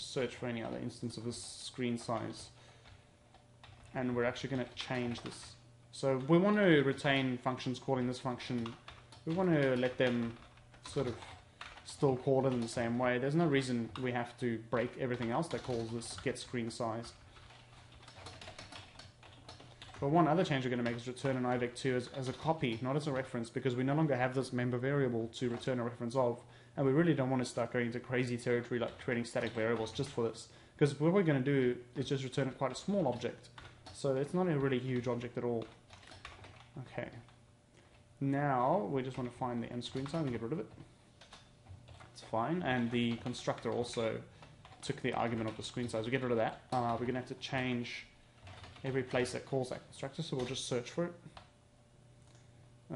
search for any other instance of this screen size. And we're actually going to change this. So we want to retain functions calling this function. We want to let them sort of still call it in the same way. There's no reason we have to break everything else that calls this get screen size. But one other change we're going to make is return an IVEC2 as a copy, not as a reference, because we no longer have this member variable to return a reference of, and we really don't want to start going into crazy territory like creating static variables just for this, because what we're going to do is just return quite a small object. So it's not a really huge object at all. Okay. Now we just want to find the end screen size and get rid of it. It's fine. And the constructor also took the argument of the screen size. We get rid of that. We're going to have to change every place that calls that constructor, so we'll just search for it.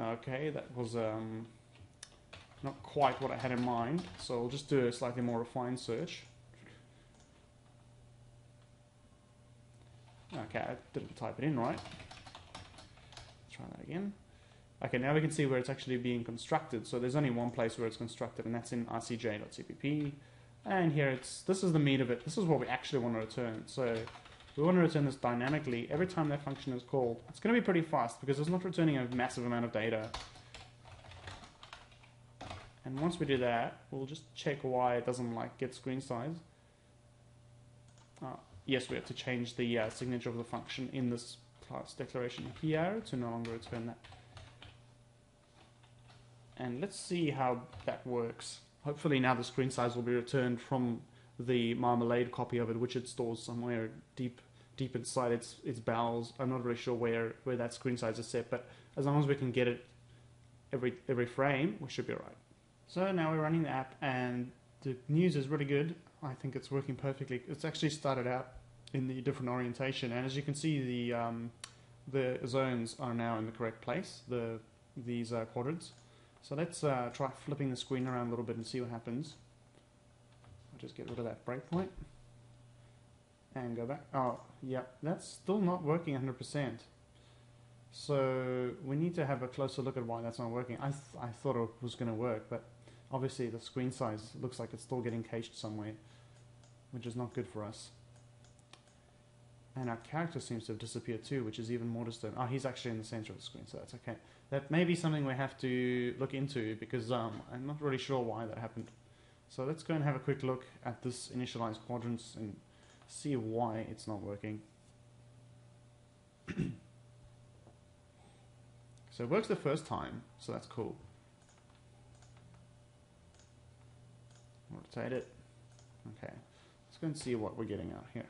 Okay, that was not quite what I had in mind, so we'll just do a slightly more refined search. Okay, I didn't type it in right. Let's try that again. Okay, now we can see where it's actually being constructed. So there's only one place where it's constructed, and that's in rcj.cpp. And here this is the meat of it. This is what we actually want to return. So we want to return this dynamically every time that function is called. It's going to be pretty fast because it's not returning a massive amount of data. And once we do that, we'll just check why it doesn't like get screen size. Yes, we have to change the signature of the function in this class declaration here to no longer return that. And let's see how that works. Hopefully now the screen size will be returned from the Marmalade copy of it, which it stores somewhere deep inside its bowels. I'm not really sure where that screen size is set, but as long as we can get it every frame, we should be alright. So now we're running the app, and the news is really good. I think it's working perfectly. It's actually started out in the different orientation, and as you can see, the zones are now in the correct place. These quadrants. So let's try flipping the screen around a little bit and see what happens. I'll just get rid of that breakpoint and go back. Oh, yeah, that's still not working 100%. So we need to have a closer look at why that's not working. I thought it was going to work, but obviously the screen size looks like it's still getting caged somewhere, which is not good for us. And our character seems to have disappeared too, which is even more disturbing. Oh, he's actually in the center of the screen, so that's okay. That may be something we have to look into, because I'm not really sure why that happened. So let's go and have a quick look at this initialized quadrants and see why it's not working. So it works the first time, so that's cool. Rotate it. Okay, let's go and see what we're getting out here.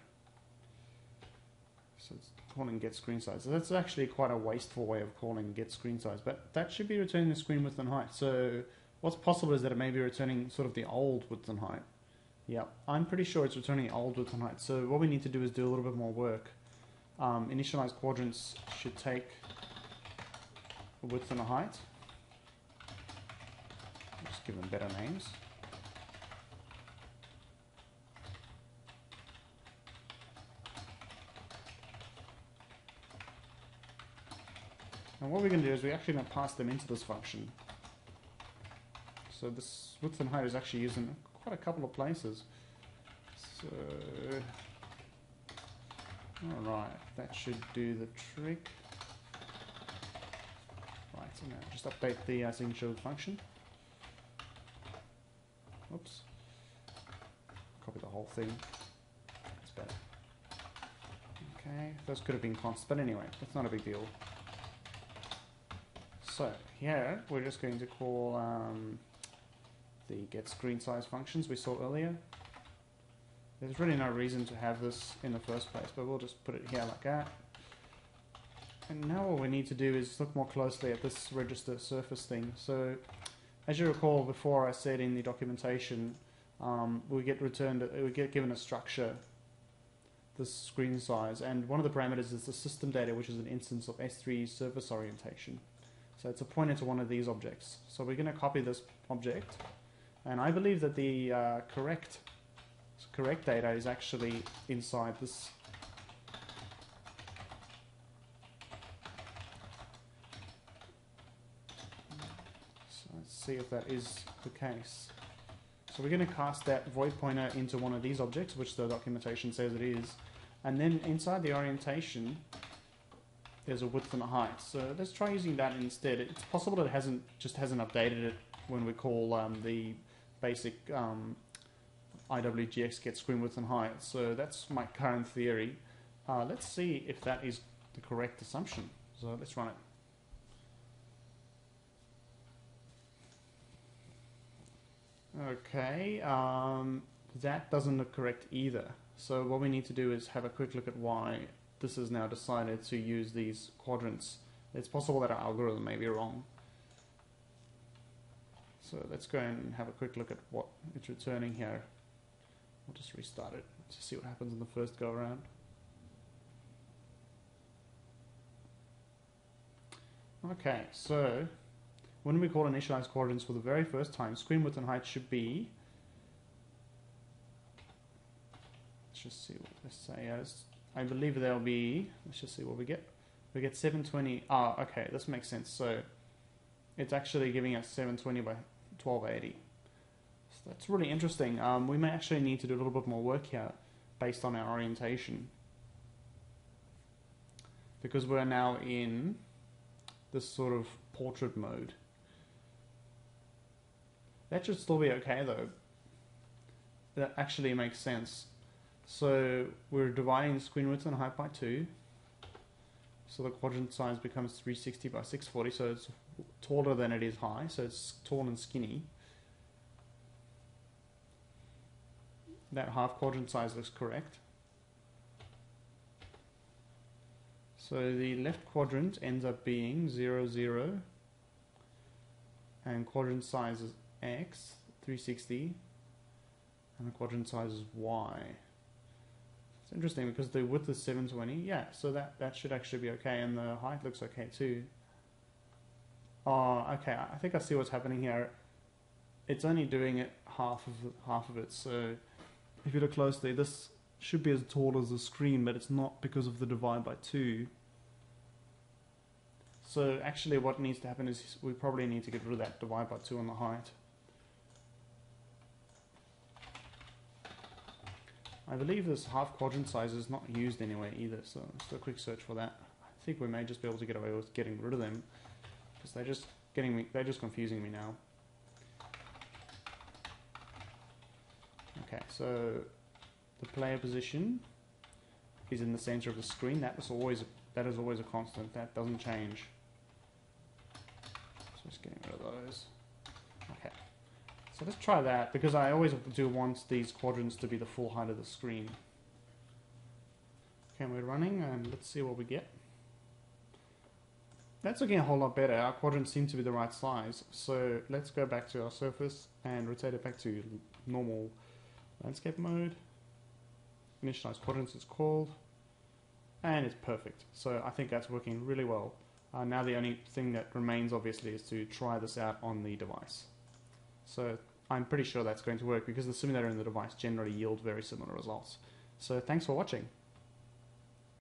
So it's calling get screen size. So that's actually quite a wasteful way of calling get screen size, but that should be returning the screen width and height. So what's possible is that it may be returning sort of the old width and height. Yeah, I'm pretty sure it's returning the old width and height. So what we need to do is do a little bit more work. Initialize quadrants should take a width and a height. Just give them better names. And what we're going to do is we're actually going to pass them into this function. So this width and height is actually used in quite a couple of places. So, alright, that should do the trick. Right, so now just update the signature of the function. Oops. Copy the whole thing. That's better. Okay, those could have been const, but anyway, that's not a big deal. So here we're just going to call the get screen size functions we saw earlier. There's really no reason to have this in the first place, but we'll just put it here like that. And now what we need to do is look more closely at this register surface thing. So as you recall, before I said in the documentation, we get given a structure, the screen size, and one of the parameters is the system data, which is an instance of S3 surface orientation. So it's a pointer to one of these objects. So we're going to copy this object, and I believe that the correct data is actually inside this. So let's see if that is the case. So we're going to cast that void pointer into one of these objects, which the documentation says it is, and then inside the orientation there's a width and a height. So let's try using that instead. It's possible that it just hasn't updated it when we call the basic IWGX get screen width and height. So that's my current theory. Let's see if that is the correct assumption. So let's run it. Okay, that doesn't look correct either. So what we need to do is have a quick look at why this has now decided to use these quadrants. It's possible that our algorithm may be wrong. So let's go and have a quick look at what it's returning here. We'll just restart it to see what happens in the first go around. Okay, so when we call initialize quadrants for the very first time, screen width and height should be, let's just see what this says. I believe they'll be, let's just see what we get. We get 720. Ah, okay, this makes sense. So it's actually giving us 720 by 1280. So that's really interesting. We may actually need to do a little bit more work here based on our orientation, because we're now in this sort of portrait mode. That should still be okay though. That actually makes sense. So we're dividing screen width and height by 2. So the quadrant size becomes 360 by 640. So it's taller than it is high. So it's tall and skinny. That half quadrant size looks correct. So the left quadrant ends up being 0, 0. And quadrant size is X, 360. And the quadrant size is Y. It's interesting because the width is 720. Yeah, so that should actually be okay, and the height looks okay too. Okay, I think I see what's happening here. It's only doing it half of it. So if you look closely, this should be as tall as the screen, but it's not because of the divide by 2. So actually what needs to happen is we probably need to get rid of that divide by 2 on the height. I believe this half quadrant size is not used anywhere either, so let's do a quick search for that. I think we may just be able to get away with getting rid of them, because they're just confusing me now. Okay, so the player position is in the center of the screen. That is always a constant. That doesn't change. So just getting rid of those. Okay. So let's try that, because I always do want these quadrants to be the full height of the screen. Okay, we're running, and let's see what we get. That's looking a whole lot better. Our quadrants seem to be the right size. So let's go back to our surface and rotate it back to normal landscape mode. Initialize quadrants is called, and it's perfect. So I think that's working really well. Now the only thing that remains, obviously, is to try this out on the device. So I'm pretty sure that's going to work, because the simulator and the device generally yield very similar results. So thanks for watching.